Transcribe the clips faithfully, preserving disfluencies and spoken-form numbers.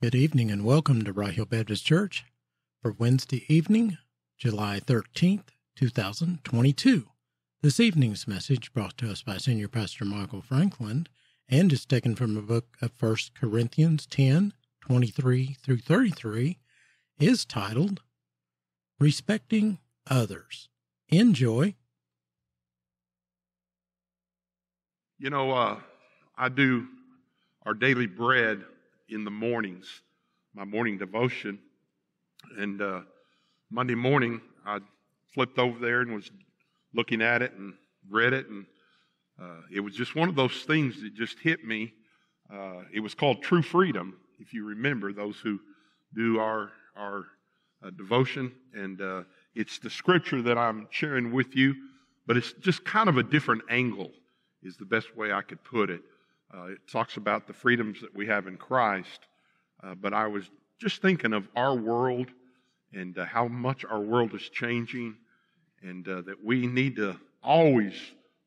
Good evening and welcome to Rye Hill Baptist Church for Wednesday evening, July thirteenth, two thousand twenty-two. This evening's message brought to us by Senior Pastor Michael Franklin and is taken from a book of First Corinthians ten, twenty-three through thirty-three, is titled, Respecting Others. Enjoy. You know, uh, I do our daily bread in the mornings, my morning devotion. And uh, Monday morning, I flipped over there and was looking at it and read it. And uh, it was just one of those things that just hit me. Uh, it was called True Freedom, if you remember, those who do our, our uh, devotion. And uh, it's the scripture that I'm sharing with you, but it's just kind of a different angle is the best way I could put it. Uh, it talks about the freedoms that we have in Christ, uh, but I was just thinking of our world and uh, how much our world is changing, and uh, that we need to always,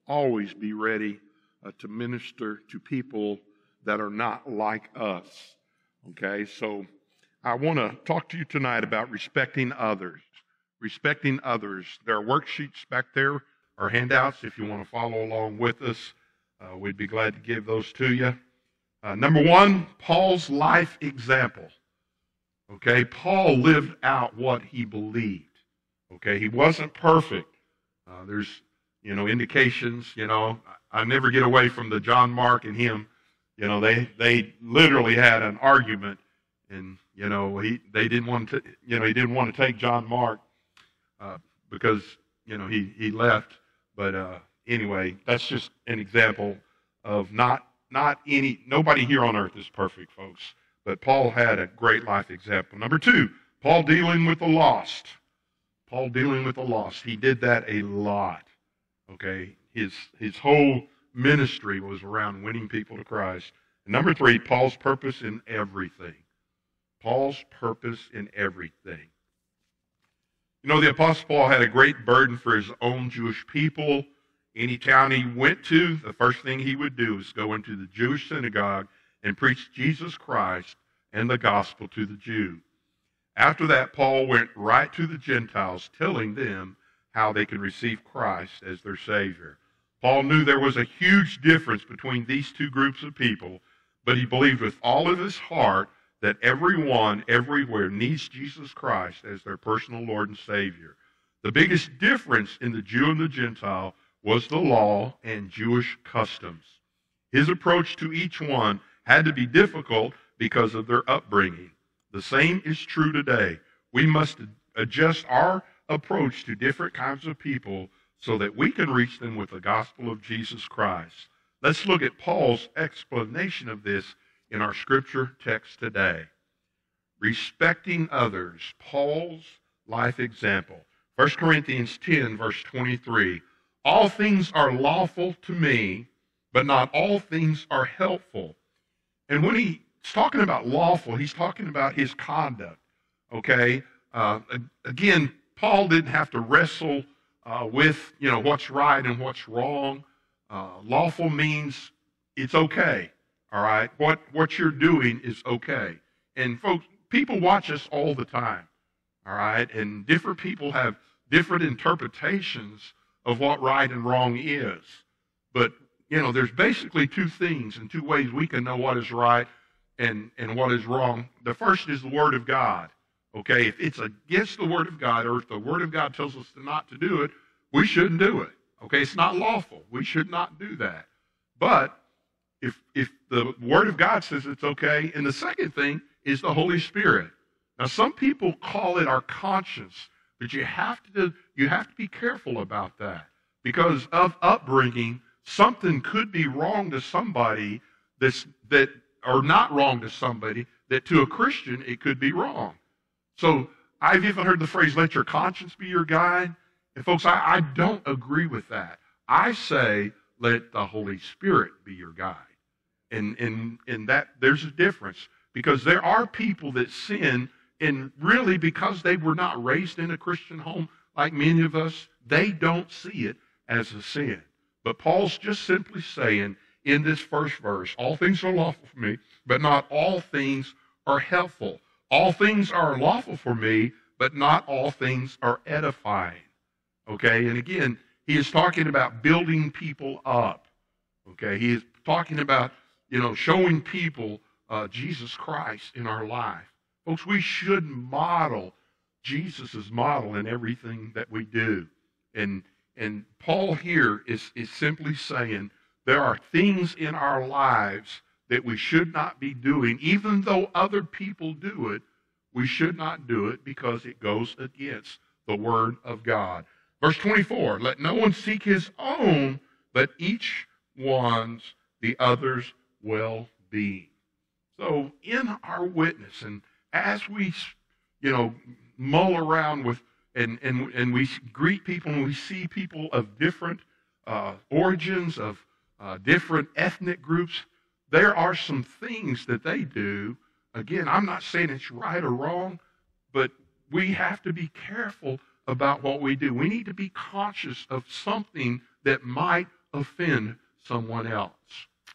always be ready uh, to minister to people that are not like us, okay? So I want to talk to you tonight about respecting others, respecting others. There are worksheets back there, or handouts, if you want to follow along with us. Uh, we'd be glad to give those to you. Uh, number one, Paul's life example. Okay, Paul lived out what he believed. Okay, he wasn't perfect. Uh, there's, you know, indications, you know, I, I never get away from the John Mark and him. You know, they, they literally had an argument, and, you know, he they didn't want to, you know, he didn't want to take John Mark uh, because, you know, he, he left, but... Uh, Anyway, that's just an example of not not any, nobody here on earth is perfect, folks. But Paul had a great life example. Number two, Paul dealing with the lost. Paul dealing with the lost. He did that a lot, okay? His, his whole ministry was around winning people to Christ. And number three, Paul's purpose in everything. Paul's purpose in everything. You know, the Apostle Paul had a great burden for his own Jewish people. Any town he went to, the first thing he would do is go into the Jewish synagogue and preach Jesus Christ and the gospel to the Jew. After that, Paul went right to the Gentiles, telling them how they could receive Christ as their Savior. Paul knew there was a huge difference between these two groups of people, but he believed with all of his heart that everyone, everywhere, needs Jesus Christ as their personal Lord and Savior. The biggest difference in the Jew and the Gentile was the law and Jewish customs. His approach to each one had to be difficult because of their upbringing. The same is true today. We must adjust our approach to different kinds of people so that we can reach them with the gospel of Jesus Christ. Let's look at Paul's explanation of this in our scripture text today. Respecting others, Paul's life example. First Corinthians ten, verse twenty-three. All things are lawful to me, but not all things are helpful. And when he's talking about lawful, he's talking about his conduct, okay? Uh, again, Paul didn't have to wrestle uh, with, you know, what's right and what's wrong. Uh, lawful means it's okay, all right? What, what you're doing is okay. And folks, people watch us all the time, all right? And different people have different interpretations of what right and wrong is. But, you know, there's basically two things and two ways we can know what is right and, and what is wrong. The first is the Word of God, okay? If it's against the Word of God, or if the Word of God tells us to not to do it, we shouldn't do it, okay? It's not lawful. We should not do that. But if, if the Word of God says it's okay, and the second thing is the Holy Spirit. Now, some people call it our conscience, but you have to you have to be careful about that, because of upbringing, something could be wrong to somebody that's that or not wrong to somebody that to a Christian it could be wrong. So I've even heard the phrase, "Let your conscience be your guide," and folks, I, I don't agree with that. I say, let the Holy Spirit be your guide, and and and that there's a difference, because there are people that sin. And really, because they were not raised in a Christian home like many of us, they don't see it as a sin. But Paul's just simply saying in this first verse, all things are lawful for me, but not all things are helpful. All things are lawful for me, but not all things are edifying. Okay, and again, he is talking about building people up. Okay, he is talking about, you know, showing people uh, Jesus Christ in our life. Folks, we should model Jesus' model in everything that we do. And, and Paul here is, is simply saying there are things in our lives that we should not be doing. Even though other people do it, we should not do it because it goes against the Word of God. Verse twenty-four, let no one seek his own, but each one's, the other's well-being. So in our witness, and as we, you know, mull around with, and, and, and we greet people and we see people of different uh, origins, of uh, different ethnic groups, there are some things that they do. Again, I'm not saying it's right or wrong, but we have to be careful about what we do. We need to be conscious of something that might offend someone else.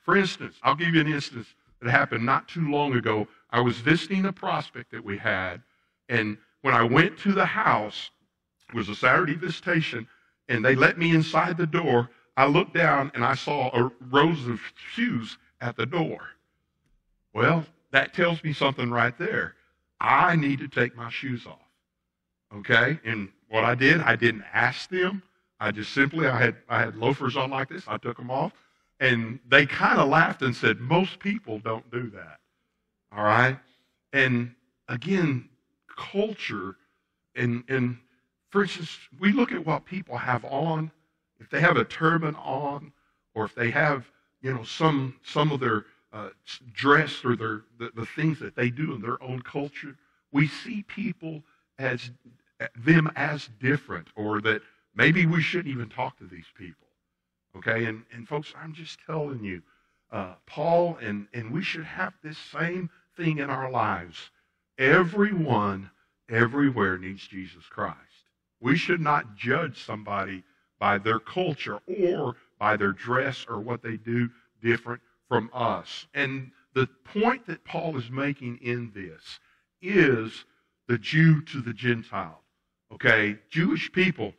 For instance, I'll give you an instance that happened not too long ago. I was visiting a prospect that we had, and when I went to the house, it was a Saturday visitation, and they let me inside the door. I looked down, and I saw a rows of shoes at the door. Well, that tells me something right there. I need to take my shoes off. Okay, and what I did, I didn't ask them. I just simply, I had, I had loafers on like this. I took them off, and they kind of laughed and said, most people don't do that, all right? And again, culture, and, and for instance, we look at what people have on. If they have a turban on, or if they have, you know, some, some of their uh, dress or their, the, the things that they do in their own culture, we see people as them as different, or that maybe we shouldn't even talk to these people, okay? And, and folks, I'm just telling you, uh, Paul, and, and we should have this same thing in our lives. Everyone, everywhere needs Jesus Christ. We should not judge somebody by their culture or by their dress or what they do different from us. And the point that Paul is making in this is the Jew to the Gentile, okay? Jewish people,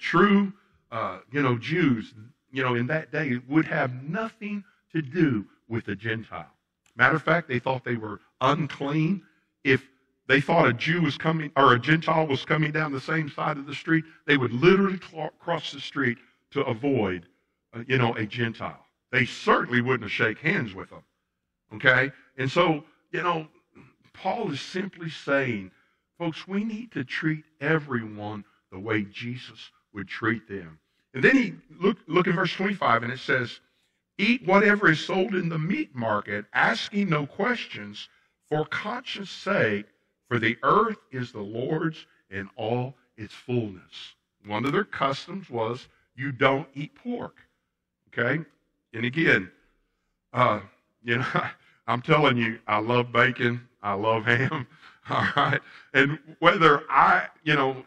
true, uh, you know, Jews, you know, in that day would have nothing to do with the Gentile. Matter of fact, they thought they were unclean. If they thought a Jew was coming, or a Gentile was coming down the same side of the street, they would literally cross the street to avoid, uh, you know, a Gentile. They certainly wouldn't shake hands with them, okay? And so, you know, Paul is simply saying, folks, we need to treat everyone the way Jesus would treat them. And then he, look, look in verse twenty-five, and it says, eat whatever is sold in the meat market, asking no questions, for conscience sake, for the earth is the Lord's in all its fullness. One of their customs was, you don't eat pork, okay? And again, uh, you know, I'm telling you, I love bacon, I love ham, all right? And whether I, you know,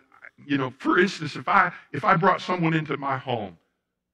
you know, for instance, if I if I brought someone into my home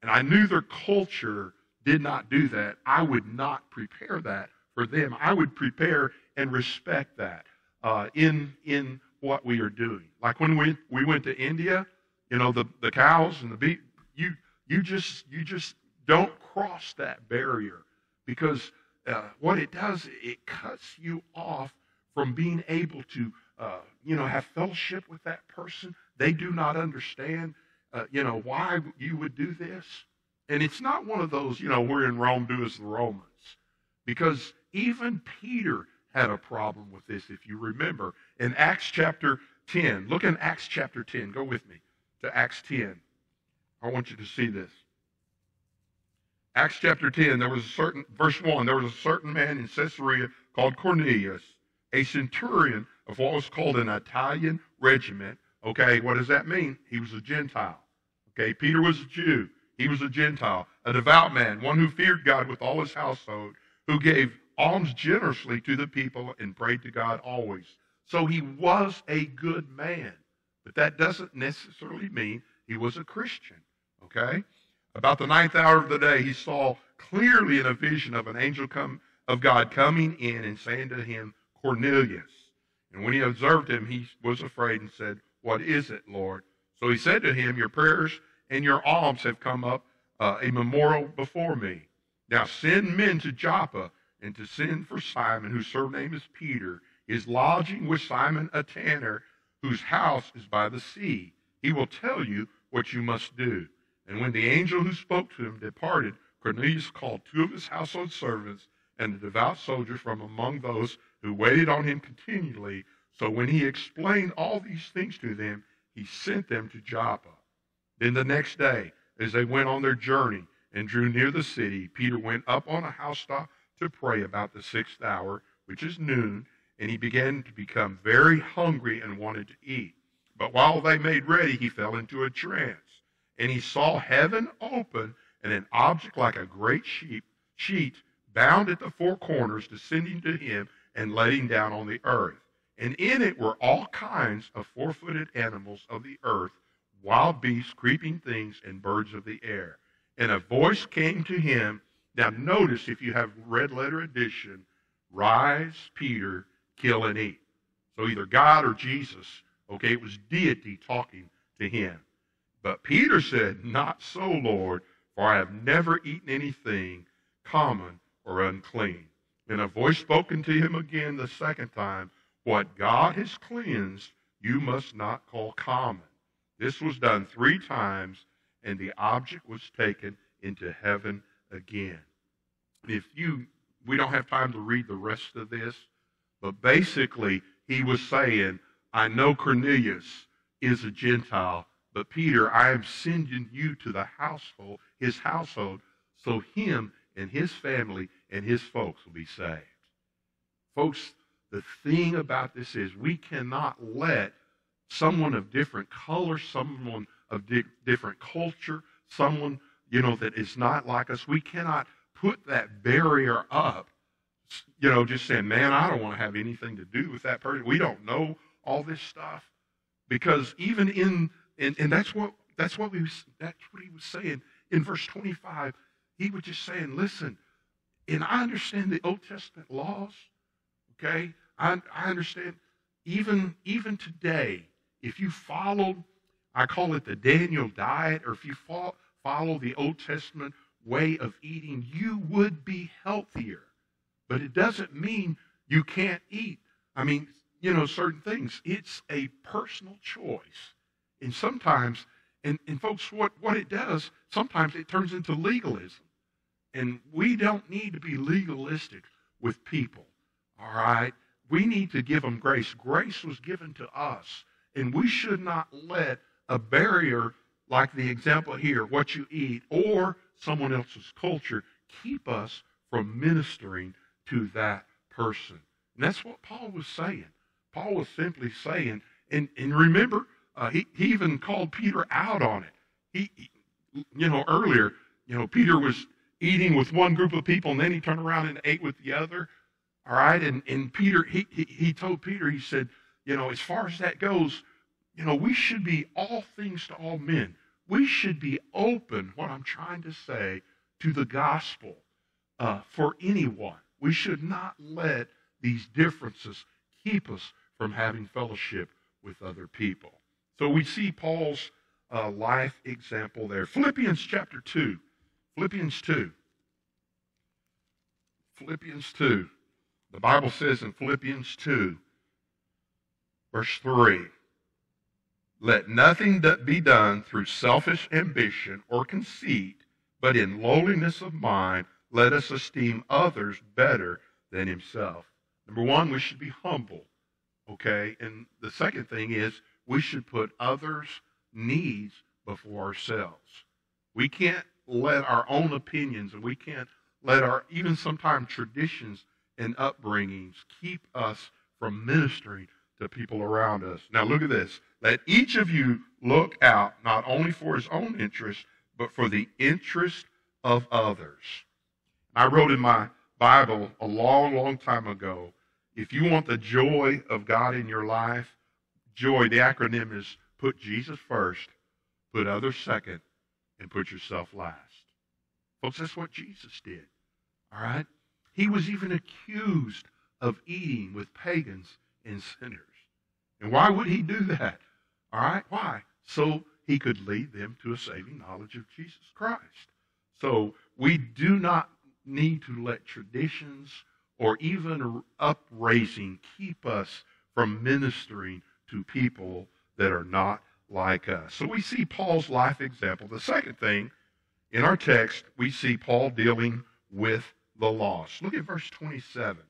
and I knew their culture did not do that, I would not prepare that for them. I would prepare and respect that uh, in in what we are doing. Like when we we went to India, you know, the, the cows and the beef, you you just you just don't cross that barrier, because uh, what it does, it cuts you off from being able to uh, you know, have fellowship with that person. They do not understand, uh, you know, why you would do this. And it's not one of those, you know, we're in Rome, do as the Romans. Because even Peter had a problem with this, if you remember. In Acts chapter ten, look in Acts chapter ten. Go with me to Acts ten. I want you to see this. Acts chapter ten, there was a certain, verse one, there was a certain man in Caesarea called Cornelius, a centurion of what was called an Italian regiment. Okay, what does that mean? He was a Gentile. Okay, Peter was a Jew. He was a Gentile, a devout man, one who feared God with all his household, who gave alms generously to the people and prayed to God always. So he was a good man, but that doesn't necessarily mean he was a Christian, okay? About the ninth hour of the day, he saw clearly in a vision of an angel come, of God coming in and saying to him, Cornelius. And when he observed him, he was afraid and said, "What is it, Lord?" So he said to him, "Your prayers and your alms have come up uh, a memorial before me. Now send men to Joppa and to send for Simon, whose surname is Peter, is lodging with Simon a tanner, whose house is by the sea. He will tell you what you must do." And when the angel who spoke to him departed, Cornelius called two of his household servants and a devout soldier from among those who waited on him continually. So when he explained all these things to them, he sent them to Joppa. Then the next day, as they went on their journey and drew near the city, Peter went up on a housetop to pray about the sixth hour, which is noon, and he began to become very hungry and wanted to eat. But while they made ready, he fell into a trance, and he saw heaven open and an object like a great sheet, sheet bound at the four corners, descending to him and laying down on the earth. And in it were all kinds of four-footed animals of the earth, wild beasts, creeping things, and birds of the air. And a voice came to him. Now notice, if you have red letter edition, "Rise, Peter, kill and eat." So either God or Jesus, okay, it was deity talking to him. But Peter said, "Not so, Lord, for I have never eaten anything common or unclean." And a voice spoken to him again the second time, "What God has cleansed, you must not call common." This was done three times, and the object was taken into heaven again. If you, we don't have time to read the rest of this, but basically he was saying, I know Cornelius is a Gentile, but Peter, I am sending you to the household, his household, so him and his family and his folks will be saved. Folks, the thing about this is we cannot let someone of different color, someone of di- different culture, someone, you know, that is not like us, we cannot put that barrier up, you know, just saying, man, I don't want to have anything to do with that person. We don't know all this stuff. Because even in, and, and that's what, that's what we, that's what he was saying in verse twenty-five. He was just saying, listen, and I understand the Old Testament laws, okay? I, I understand even, even today, if you followed, I call it the Daniel diet, or if you follow, follow the Old Testament way of eating, you would be healthier. But it doesn't mean you can't eat. I mean, you know, certain things. It's a personal choice. And sometimes, and, and folks, what, what it does, sometimes it turns into legalism. And we don't need to be legalistic with people, all right? We need to give them grace. Grace was given to us, and we should not let a barrier like the example here, what you eat, or someone else's culture, keep us from ministering to that person. And that's what Paul was saying. Paul was simply saying, and, and remember, uh, he, he even called Peter out on it. He, he, you know, earlier, you know, Peter was eating with one group of people, and then he turned around and ate with the other, all right? And, and Peter, he, he, he told Peter, he said, you know, as far as that goes, you know, we should be all things to all men. We should be open, what I'm trying to say, to the gospel uh, for anyone. We should not let these differences keep us from having fellowship with other people. So we see Paul's uh, life example there. Philippians chapter two. Philippians two. Philippians two. The Bible says in Philippians two, verse three, "Let nothing be done through selfish ambition or conceit, but in lowliness of mind, let us esteem others better than himself." Number one, we should be humble, okay? And the second thing is we should put others' needs before ourselves. We can't let our own opinions, and we can't let our, even sometimes traditions and upbringings, keep us from ministering to people around us. Now look at this. "Let each of you look out not only for his own interest, but for the interest of others." I wrote in my Bible a long, long time ago, if you want the joy of God in your life, joy, the acronym is put Jesus first, put others second, and put yourself last. Folks, that's what Jesus did, all right? He was even accused of eating with pagans and sinners. And why would he do that? All right, why? So he could lead them to a saving knowledge of Jesus Christ. So we do not need to let traditions or even upraising keep us from ministering to people that are not like us. So we see Paul's life example. The second thing, in our text, we see Paul dealing with the lost. Look at verse twenty-seven.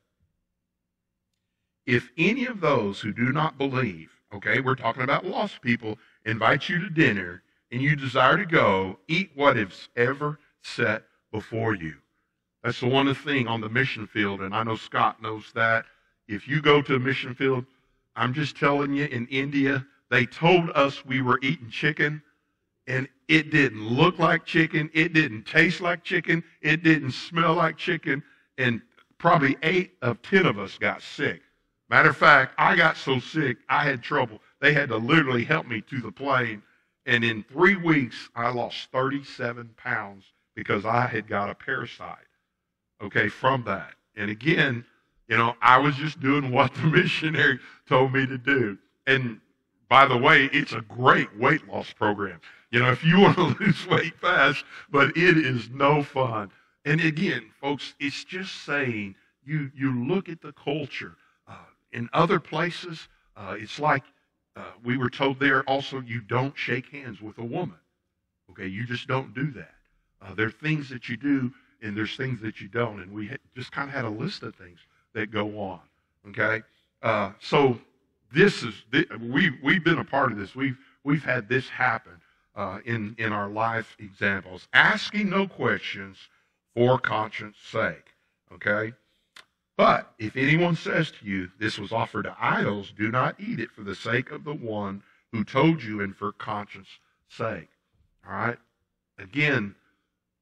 If any of those who do not believe, okay, we're talking about lost people, invite you to dinner, and you desire to go, eat what is ever set before you. That's the one thing on the mission field, and I know Scott knows that. If you go to a mission field, I'm just telling you, in India, they told us we were eating chicken, and it didn't look like chicken, it didn't taste like chicken, it didn't smell like chicken, and probably eight of ten of us got sick. Matter of fact, I got so sick, I had trouble. They had to literally help me to the plane, and in three weeks, I lost thirty-seven pounds because I had got a parasite, okay, from that. And again, you know, I was just doing what the missionary told me to do. And by the way, it's a great weight loss program. You know, if you want to lose weight fast, but it is no fun. And again, folks, it's just saying, you, you look at the culture. Uh, in other places, uh, it's like uh, we were told there also, you don't shake hands with a woman. Okay, you just don't do that. Uh, there are things that you do, and there's things that you don't. And we just kind of had a list of things that go on, okay? Uh, so this is, we, we've been a part of this. We've, we've had this happen uh, in, in our life examples. Asking no questions for conscience sake, okay? But if anyone says to you, this was offered to idols, do not eat it for the sake of the one who told you and for conscience sake, all right? Again,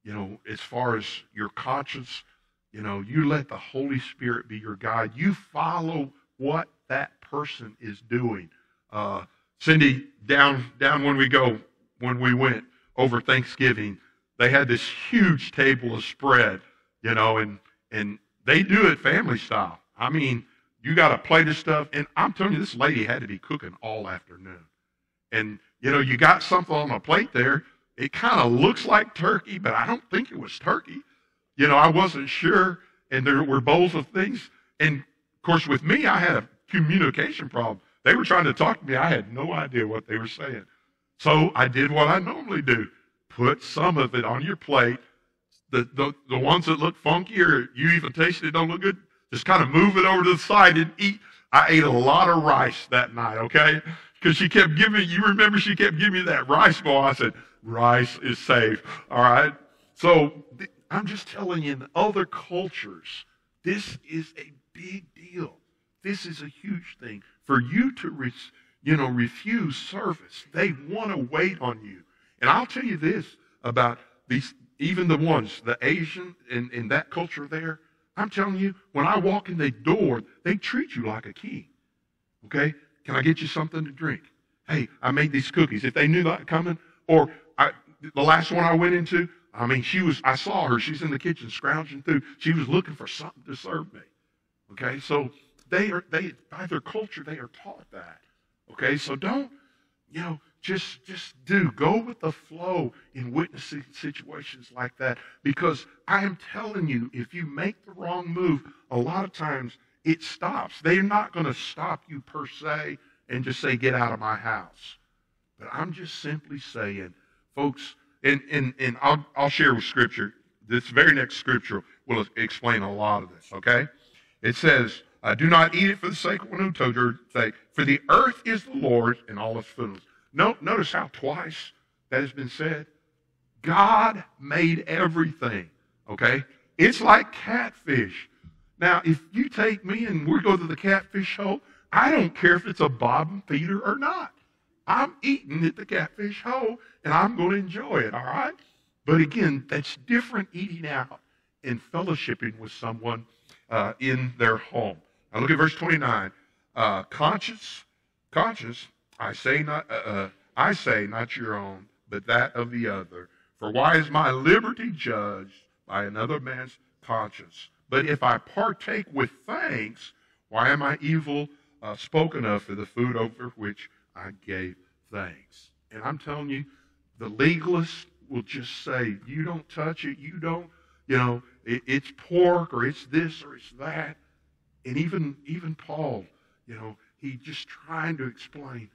you know, as far as your conscience, you know, you let the Holy Spirit be your guide. You follow what that person is doing. Uh, Cindy, down down when we go, when we went over Thanksgiving, they had this huge table of spread, you know, and and they do it family style. I mean, you got a plate of stuff, and I'm telling you, this lady had to be cooking all afternoon. And, you know, you got something on a plate there. It kind of looks like turkey, but I don't think it was turkey. You know, I wasn't sure, and there were bowls of things. And, of course, with me, I had a communication problem. They were trying to talk to me. I had no idea what they were saying. So I did what I normally do. Put some of it on your plate. The, the, the ones that look funky or you even taste it don't look good, just kind of move it over to the side and eat. I ate a lot of rice that night, okay? Because she kept giving, you remember she kept giving me that rice ball. I said, rice is safe, all right? So I'm just telling you, in other cultures, this is a big deal. This is a huge thing. For you to re, you know, refuse service, they want to wait on you. And I'll tell you this about these, even the ones, the Asian and, and that culture there, I'm telling you, when I walk in the door, they treat you like a king, okay? Can I get you something to drink? Hey, I made these cookies. If they knew that coming, or I, the last one I went into, I mean, she was, I saw her. She's in the kitchen scrounging through. She was looking for something to serve me. Okay, so they are, they by their culture, they are taught that. Okay, so don't, you know, just, just do. Go with the flow in witnessing situations like that, because I am telling you, if you make the wrong move, a lot of times it stops. They're not going to stop you per se and just say, get out of my house. But I'm just simply saying, folks, and, and, and I'll, I'll share with Scripture. This very next Scripture will explain a lot of this, okay? It says, uh, do not eat it for the sake of one who told you, say, for the earth is the Lord's and all its fullness. No, notice how twice that has been said. God made everything, okay? It's like catfish. Now, if you take me and we go to the catfish hole, I don't care if it's a Bob and Peter or not. I'm eating at the catfish hole, and I'm going to enjoy it, all right? But again, that's different eating out and fellowshipping with someone uh, in their home. Now look at verse twenty-nine. Uh, conscience, conscience, I say not, uh, uh, I say not your own, but that of the other. For why is my liberty judged by another man's conscience? But if I partake with thanks, Why am I evil uh, spoken of for the food over which I gave thanks? And I'm telling you, the legalists will just say, you don't touch it, you don't, you know, it, it's pork or it's this or it's that. And even, even Paul, you know, he's just trying to explain.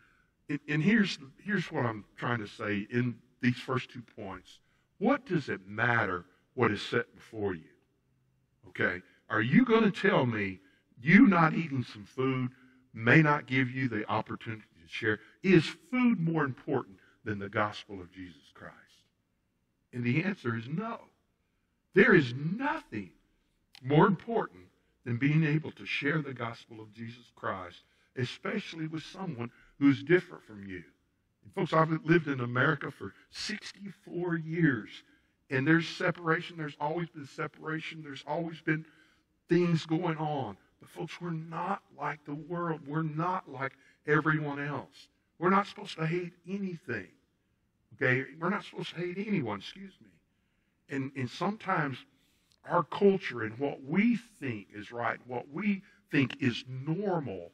And, and here's, here's what I'm trying to say in these first two points. What does it matter what is set before you? Okay, are you going to tell me you not eating some food may not give you the opportunity to share? Is food more important than the gospel of Jesus Christ? And the answer is no. There is nothing more important than being able to share the gospel of Jesus Christ, especially with someone who's different from you. And folks, I've lived in America for sixty-four years, and there's separation. There's always been separation. There's always been things going on. But folks, we're not like the world. We're not like everyone else. We're not supposed to hate anything. Okay? We're not supposed to hate anyone, excuse me. And, and sometimes our culture and what we think is right, what we think is normal,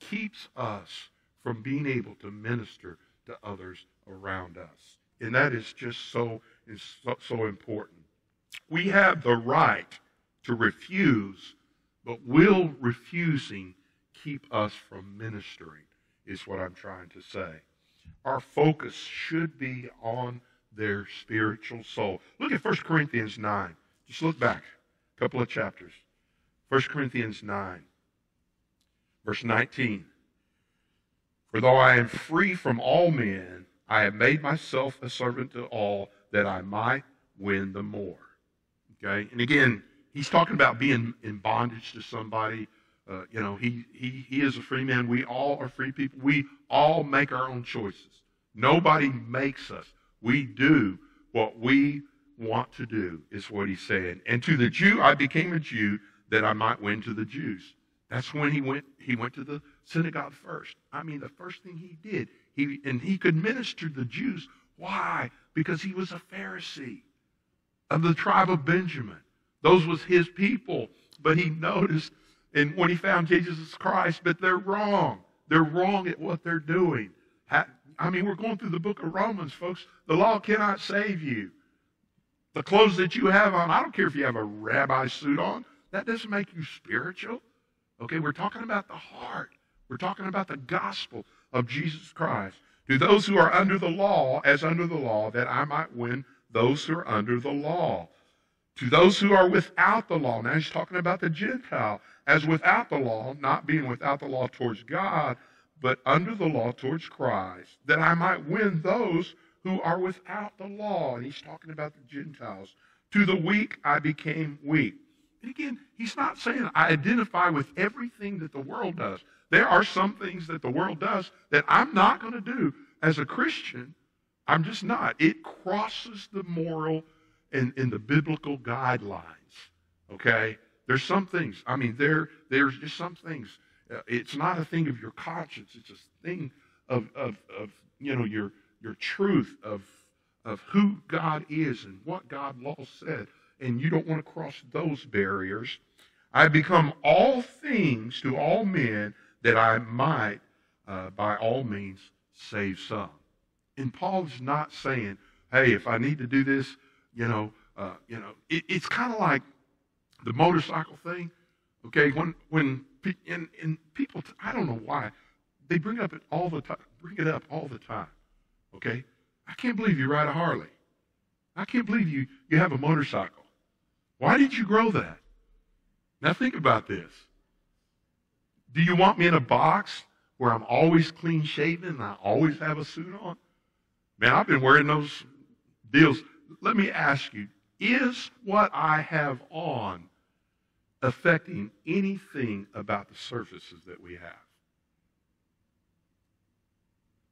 keeps us from being able to minister to others around us. And that is just so, is so, so important. We have the right to refuse, but will refusing keep us from ministering, is what I'm trying to say. Our focus should be on their spiritual soul. Look at First Corinthians nine. Just look back a couple of chapters. First Corinthians nine, verse nineteen. For though I am free from all men, I have made myself a servant to all, that I might win the more. Okay? And again, he's talking about being in bondage to somebody. Uh, you know, he, he, he is a free man. We all are free people. We all make our own choices. Nobody makes us. We do what we want to do, is what he's saying. And to the Jew, I became a Jew, that I might win to the Jews. That's when he went, he went to the synagogue first. I mean, the first thing he did, he, and he could minister to the Jews. Why? Because he was a Pharisee of the tribe of Benjamin. Those was his people. But he noticed, and when he found Jesus Christ, but they're wrong. They're wrong at what they're doing. I mean, we're going through the book of Romans, folks. The law cannot save you. The clothes that you have on, I don't care if you have a rabbi suit on, that doesn't make you spiritual. Okay, we're talking about the heart. We're talking about the gospel of Jesus Christ. To those who are under the law, as under the law, that I might win those who are under the law. To those who are without the law, now he's talking about the Gentile, as without the law, not being without the law towards God, but under the law towards Christ, that I might win those who are without the law. And he's talking about the Gentiles. To the weak, I became weak. And again, he's not saying I identify with everything that the world does. There are some things that the world does that I'm not going to do as a Christian. I'm just not. It crosses the moral and, and the biblical guidelines, okay? There's some things. I mean, there there's just some things. Uh, it's not a thing of your conscience. It's a thing of, of, of you know, your, your truth of, of who God is and what God law said. And you don't want to cross those barriers. I become all things to all men, that I might, uh, by all means, save some. And Paul is not saying, hey, if I need to do this, you know, uh, you know, it, it's kind of like the motorcycle thing, okay? When when and, and people, I don't know why they bring up it all the time. Bring it up all the time, okay? I can't believe you ride a Harley. I can't believe you you have a motorcycle. Why did you grow that? Now think about this. Do you want me in a box where I'm always clean shaven and I always have a suit on? Man, I've been wearing those deals. Let me ask you, is what I have on affecting anything about the surfaces that we have?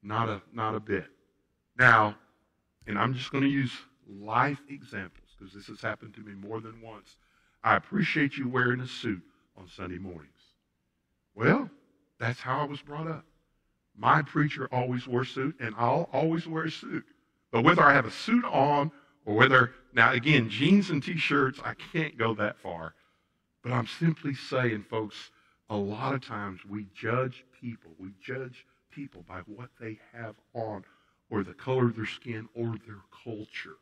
Not a, not a bit. Now, and I'm just going to use life examples because this has happened to me more than once. I appreciate you wearing a suit on Sunday mornings. Well, that's how I was brought up. My preacher always wore a suit, and I'll always wear a suit. But whether I have a suit on or whether, now again, jeans and T-shirts, I can't go that far. But I'm simply saying, folks, a lot of times we judge people. We judge people by what they have on, or the color of their skin, or their culture.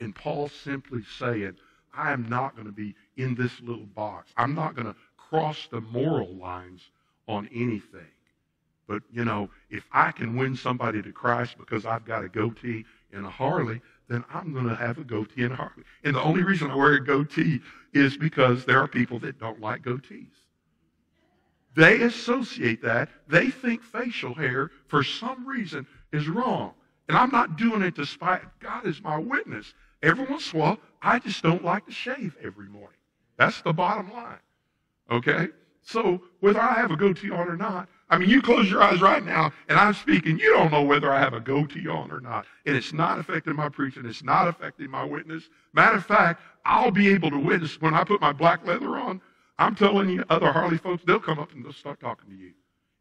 And Paul's simply saying, I am not going to be in this little box. I'm not going to cross the moral lines on anything. But, you know, if I can win somebody to Christ because I've got a goatee and a Harley, then I'm going to have a goatee and a Harley. And the only reason I wear a goatee is because there are people that don't like goatees. They associate that. They think facial hair, for some reason, is wrong. And I'm not doing it despite, God is my witness. Every once in a while, I just don't like to shave every morning. That's the bottom line. Okay? So whether I have a goatee on or not, I mean, you close your eyes right now, and I'm speaking, you don't know whether I have a goatee on or not. And it's not affecting my preaching. It's not affecting my witness. Matter of fact, I'll be able to witness when I put my black leather on. I'm telling you, other Harley folks, they'll come up and they'll start talking to you.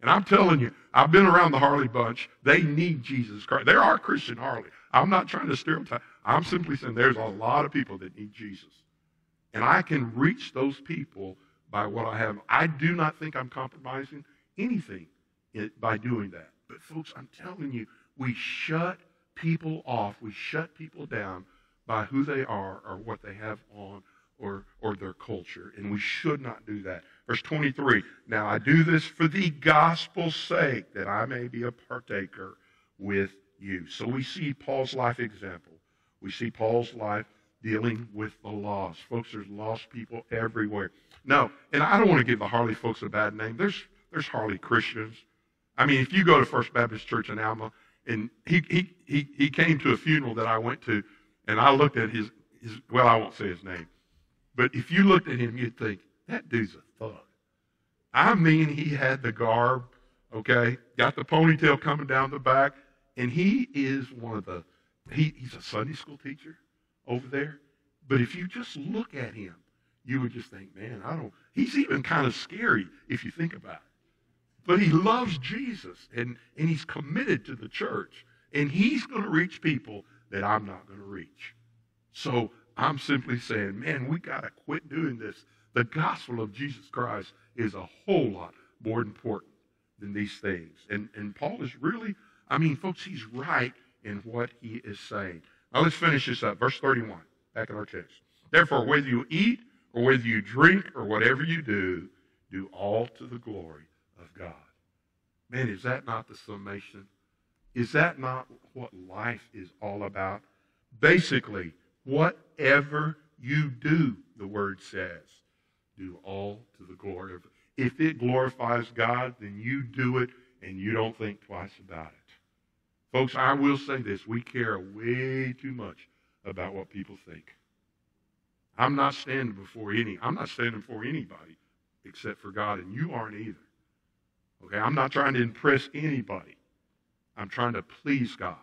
And I'm telling you, I've been around the Harley bunch. They need Jesus Christ. There are Christian Harley. I'm not trying to stereotype. I'm simply saying there's a lot of people that need Jesus. And I can reach those people by what I have. I do not think I'm compromising anything by doing that. But folks, I'm telling you, we shut people off. We shut people down by who they are or what they have on or, or their culture. And we should not do that. Verse twenty-three, now I do this for the gospel's sake, that I may be a partaker with you. So we see Paul's life example. We see Paul's life dealing with the lost. Folks, there's lost people everywhere. No, and I don't want to give the Harley folks a bad name. There's There's Harley Christians. I mean, if you go to First Baptist Church in Alma, and he he he he came to a funeral that I went to, and I looked at his, his well, I won't say his name, but if you looked at him, you'd think, that dude's a thug. I mean, he had the garb, okay, got the ponytail coming down the back, and he is one of the, he, he's a Sunday school teacher over there, but if you just look at him, you would just think, man, I don't, he's even kind of scary if you think about it. But he loves Jesus, and, and he's committed to the church. And he's going to reach people that I'm not going to reach. So I'm simply saying, man, we got to quit doing this. The gospel of Jesus Christ is a whole lot more important than these things. And, and Paul is really, I mean, folks, he's right in what he is saying. Now let's finish this up. Verse thirty-one, back in our text. Therefore, whether you eat or whether you drink or whatever you do, do all to the glory of God. Man, is that not the summation? Is that not what life is all about? Basically, whatever you do, the word says, do all to the glory of God. If it glorifies God, then you do it and you don't think twice about it. Folks, I will say this, we care way too much about what people think. I'm not standing before any, I'm not standing before anybody except for God, and you aren't either. Okay, I'm not trying to impress anybody. I'm trying to please God.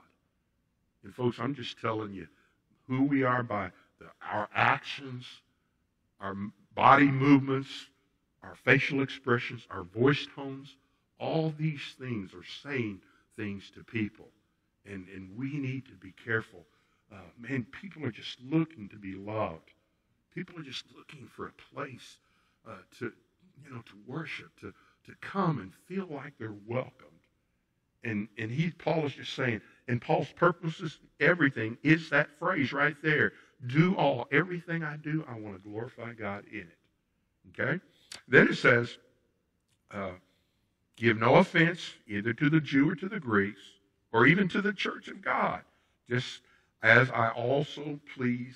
And folks, I'm just telling you who we are by the, our actions, our body movements, our facial expressions, our voice tones. All these things are saying things to people. And, and we need to be careful. Uh, man, people are just looking to be loved. People are just looking for a place uh, to, you know, to worship, to to come and feel like they're welcomed. And, and he, Paul is just saying, and Paul's purposes, everything, is that phrase right there. Do all, everything I do, I want to glorify God in it. Okay? Then it says, uh, give no offense, either to the Jew or to the Greeks, or even to the church of God, just as I also please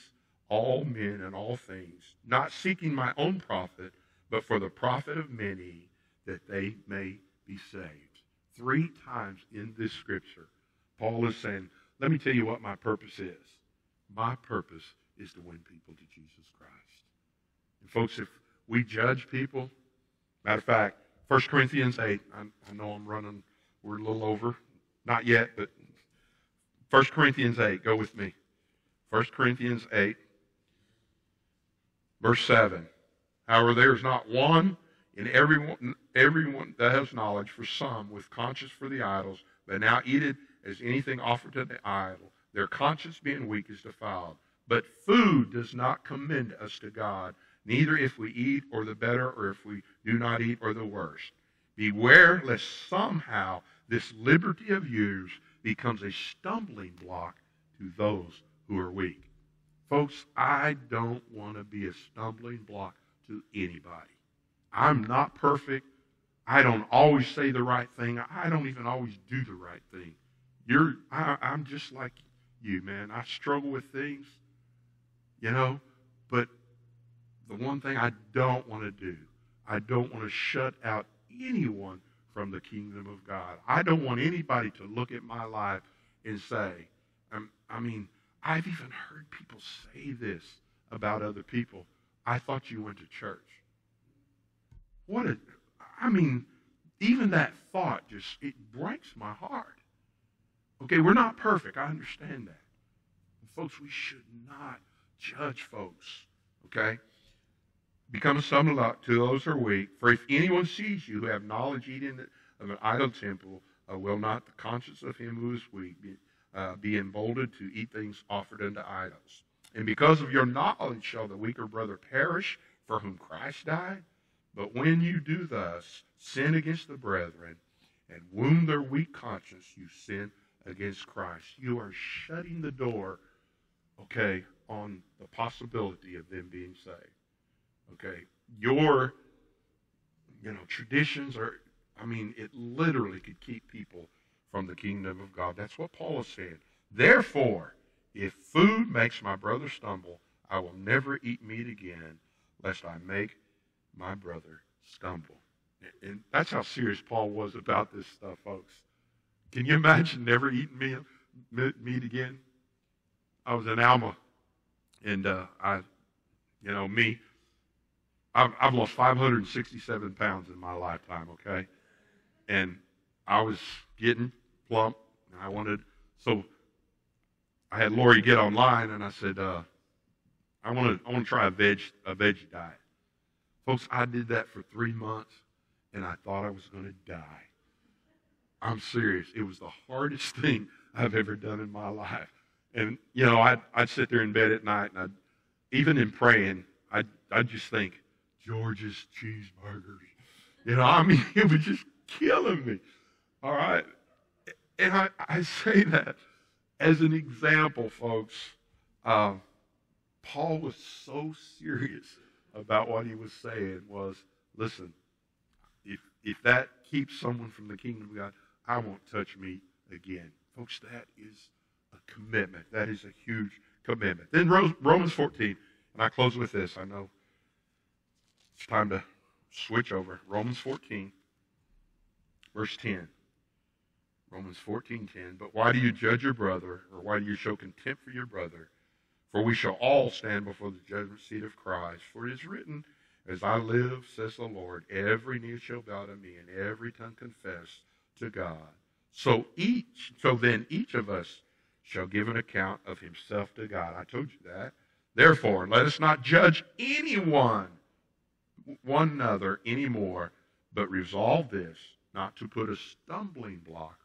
all men and all things, not seeking my own profit, but for the profit of many, that they may be saved. Three times in this scripture, Paul is saying, let me tell you what my purpose is. My purpose is to win people to Jesus Christ. And folks, if we judge people, matter of fact, First Corinthians eight, I, I know I'm running, we're a little over, not yet, but First Corinthians eight, go with me. First Corinthians eight, verse seven. However, there is not one in everyone, everyone that has knowledge, for some with conscience for the idols, but now eat it as anything offered to the idol. Their conscience being weak is defiled. But food does not commend us to God, neither if we eat or the better, or if we do not eat or the worse. Beware lest somehow this liberty of yours becomes a stumbling block to those who are weak. Folks, I don't want to be a stumbling block to anybody. I'm not perfect. I don't always say the right thing. I don't even always do the right thing. You're, I, I'm just like you, man. I struggle with things, you know, but the one thing I don't want to do, I don't want to shut out anyone from the kingdom of God. I don't want anybody to look at my life and say, I'm, I mean, I've even heard people say this about other people. I thought you went to church. What a, I mean, even that thought just, it breaks my heart. Okay, we're not perfect. I understand that. But folks, we should not judge folks, okay? Become a stumbling block to those who are weak. For if anyone sees you who have knowledge eating of an idol temple, uh, will not the conscience of him who is weak be, uh, be emboldened to eat things offered unto idols? And because of your knowledge shall the weaker brother perish for whom Christ died? But when you do thus, sin against the brethren, and wound their weak conscience, you sin against Christ. You are shutting the door, okay, on the possibility of them being saved. Okay, your, you know, traditions are, I mean, it literally could keep people from the kingdom of God. That's what Paul is saying. Therefore, if food makes my brother stumble, I will never eat meat again, lest I make my brother stumble. And that's how serious Paul was about this stuff, folks. Can you imagine never eating meat, meat again? I was in Alma, and uh, I, you know, me, I've, I've lost five hundred sixty-seven pounds in my lifetime, okay? And I was getting plump, and I wanted, so I had Lori get online, and I said, uh, I want to I want to try a veg a veggie diet. Folks, I did that for three months, and I thought I was going to die. I'm serious. It was the hardest thing I've ever done in my life. And, you know, I'd, I'd sit there in bed at night, and I'd, even in praying, I'd, I'd just think, George's cheeseburgers. You know, I mean, it was just killing me. All right? And I, I say that as an example, folks. Uh, Paul was so serious about what he was saying was, listen, if, if that keeps someone from the kingdom of God, I won't touch meat again. Folks, that is a commitment. That is a huge commitment. Then Romans fourteen, and I close with this. I know it's time to switch over. Romans fourteen, verse ten. Romans fourteen, ten. But why do you judge your brother, or why do you show contempt for your brother? For we shall all stand before the judgment seat of Christ. For it is written, as I live, says the Lord, every knee shall bow to me, and every tongue confess to God. So each, so then each of us shall give an account of himself to God. I told you that. Therefore, let us not judge anyone, one another anymore, but resolve this, not to put a stumbling block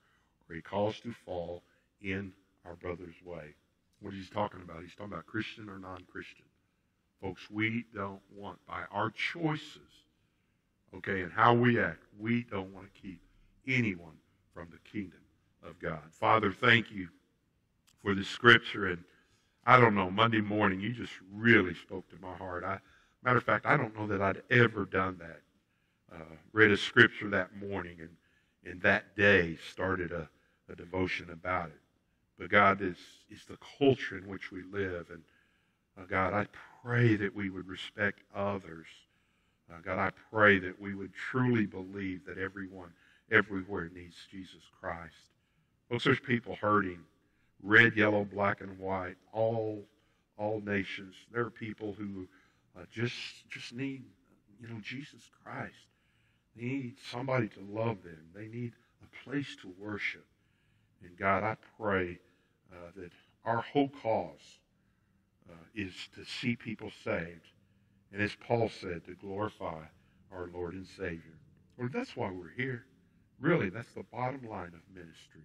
or a cause to fall in our brother's way. What he's talking about, he's talking about Christian or non-Christian. Folks, we don't want, by our choices, okay, and how we act, we don't want to keep anyone from the kingdom of God. Father, thank you for this scripture. And I don't know, Monday morning, you just really spoke to my heart. I, matter of fact, I don't know that I'd ever done that. Uh, read a scripture that morning, and, and that day started a, a devotion about it. But God, it's, it's the culture in which we live. And uh, God, I pray that we would respect others. Uh, God, I pray that we would truly believe that everyone, everywhere needs Jesus Christ. Folks, there's people hurting. Red, yellow, black, and white. All, all nations. There are people who uh, just, just need, you know, Jesus Christ. They need somebody to love them. They need a place to worship. And God, I pray uh, that our whole cause uh, is to see people saved. And as Paul said, to glorify our Lord and Savior. Lord, that's why we're here. Really, that's the bottom line of ministry,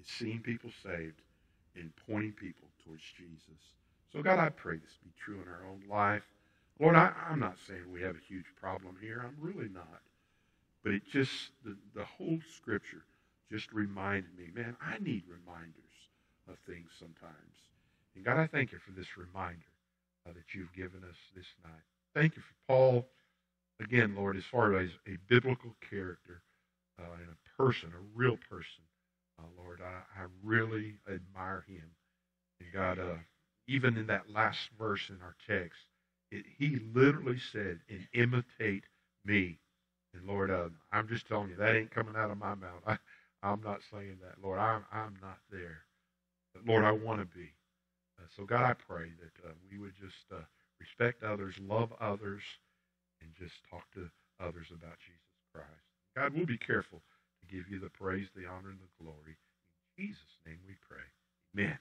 is seeing people saved and pointing people towards Jesus. So God, I pray this be true in our own life. Lord, I, I'm not saying we have a huge problem here. I'm really not. But it just, the, the whole scripture just reminded me, man, I need reminders of things sometimes. And God, I thank you for this reminder uh, that you've given us this night. Thank you for Paul, again, Lord, as far as a biblical character uh, and a person, a real person. Uh, Lord, I, I really admire him. And God, uh, even in that last verse in our text, it, he literally said, and imitate me. And Lord, uh, I'm just telling you, that ain't coming out of my mouth. I, I'm not saying that, Lord. I'm, I'm not there. But Lord, I want to be. Uh, so God, I pray that uh, we would just uh, respect others, love others, and just talk to others about Jesus Christ. God, we'll be careful to give you the praise, the honor, and the glory. In Jesus' name we pray. Amen.